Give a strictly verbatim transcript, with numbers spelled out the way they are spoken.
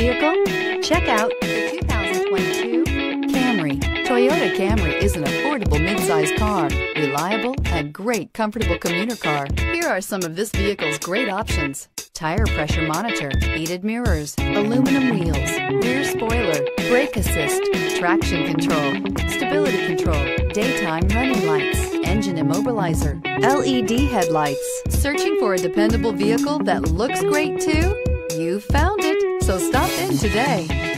vehicle? Check out the two thousand twenty-two Camry. Toyota Camry is an affordable mid-size car, reliable, a great comfortable commuter car. Here are some of this vehicle's great options: tire pressure monitor, heated mirrors, aluminum wheels, rear spoiler, brake assist, traction control, stability control, daytime running lights, engine immobilizer, L E D headlights. Searching for a dependable vehicle that looks great too? You found it, so stop in today.